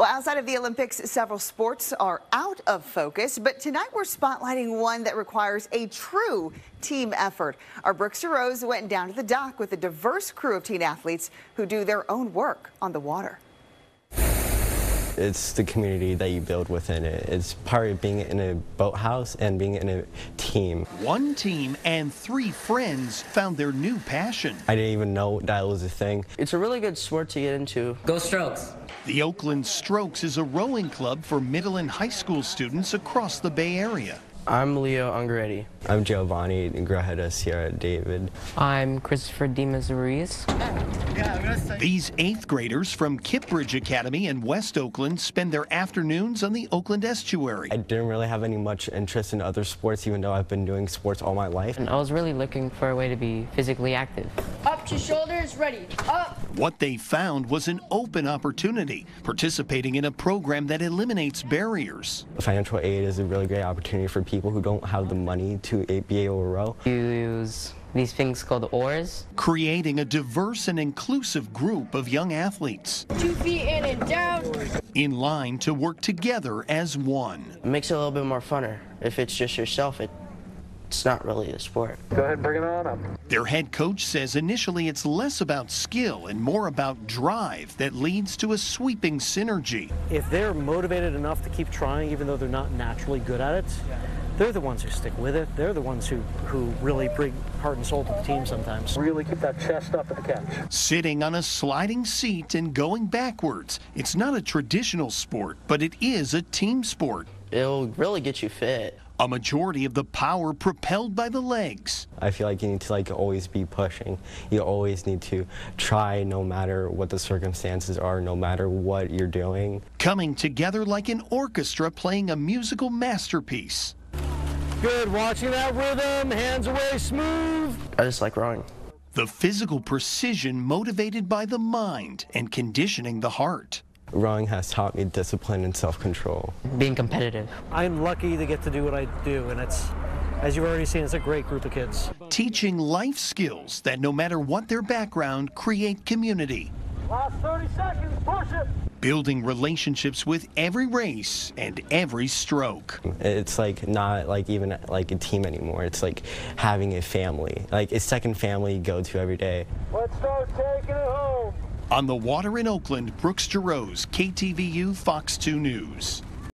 Well, outside of the Olympics, several sports are out of focus, but tonight we're spotlighting one that requires a true team effort. Our Brooks DeRose went down to the dock with a diverse crew of teen athletes who do their own work on the water. It's the community that you build within it. It's part of being in a boathouse and being in a team. One team and three friends found their new passion. I didn't even know that was a thing. It's a really good sport to get into. Go Strokes. The Oakland Strokes is a rowing club for middle and high school students across the Bay Area. I'm Leo Angretti. I'm Giovanni Grahada, Sierra David. I'm Christopher Dimas Ruiz. These 8th graders from Kipbridge Academy in West Oakland spend their afternoons on the Oakland estuary. I didn't really have any much interest in other sports, even though I've been doing sports all my life. And I was really looking for a way to be physically active. Up to shoulders, ready, up. What they found was an open opportunity, participating in a program that eliminates barriers. Financial aid is a really great opportunity for people who don't have the money to be able to row. You use these things called oars. Creating a diverse and inclusive group of young athletes. 2 feet in and down. In line to work together as one. It makes it a little bit more funner. If it's just yourself, it's not really a sport. Go ahead, bring it on up. Their head coach says initially it's less about skill and more about drive that leads to a sweeping synergy. If they're motivated enough to keep trying, even though they're not naturally good at it, they're the ones who stick with it. They're the ones who really bring heart and soul to the team sometimes. Really keep that chest up at the catch. Sitting on a sliding seat and going backwards. It's not a traditional sport, but it is a team sport. It'll really get you fit. A majority of the power propelled by the legs. I feel like you need to always be pushing. You always need to try no matter what the circumstances are, no matter what you're doing. Coming together like an orchestra playing a musical masterpiece. Good, watching that rhythm, hands away, smooth. I just like rowing. The physical precision motivated by the mind and conditioning the heart. Rowing has taught me discipline and self-control. Being competitive. I'm lucky to get to do what I do, and it's, as you've already seen, it's a great group of kids. Teaching life skills that, no matter what their background, create community. Last 30 seconds, push it. Building relationships with every race and every stroke. It's not even a team anymore. It's like having a family, like a second family you go to every day. Let's start taking it home. On the water in Oakland, Brooks DeRose, KTVU Fox 2 News.